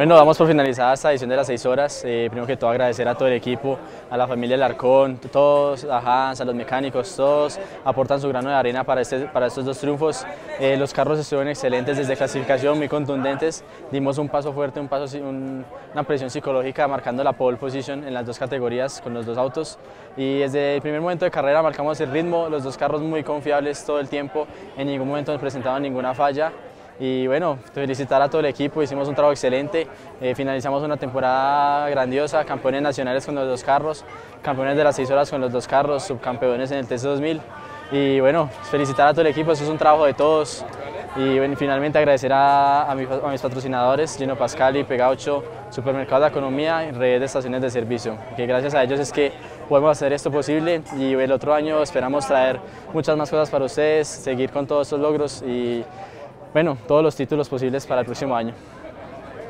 Bueno, damos por finalizada esta edición de las 6 horas. Primero que todo agradecer a todo el equipo, a la familia Alarcón, todos, a Hans, a los mecánicos, todos aportan su grano de arena para estos dos triunfos. Los carros estuvieron excelentes desde clasificación, muy contundentes. Dimos un paso fuerte, una presión psicológica, marcando la pole position en las dos categorías con los dos autos. Y desde el primer momento de carrera marcamos el ritmo, los dos carros muy confiables todo el tiempo, en ningún momento nos presentaban ninguna falla. Y bueno, felicitar a todo el equipo, hicimos un trabajo excelente, finalizamos una temporada grandiosa, campeones nacionales con los dos carros, campeones de las 6 horas con los dos carros, subcampeones en el TC2000. Y bueno, felicitar a todo el equipo, eso es un trabajo de todos. Y bueno, finalmente agradecer a mis patrocinadores, Gino Pascal y Pegaucho, Supermercado de Economía y Red de Estaciones de Servicio, que gracias a ellos es que podemos hacer esto posible, y el otro año esperamos traer muchas más cosas para ustedes, seguir con todos estos logros y bueno, todos los títulos posibles para el próximo año.